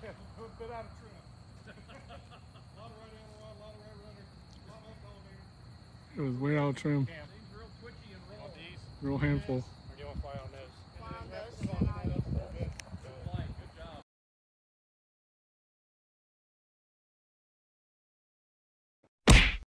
A bit out of trim. A lot of right analog, a lot of right runner, a lot of up elevator. It was way out of trim. Real handful.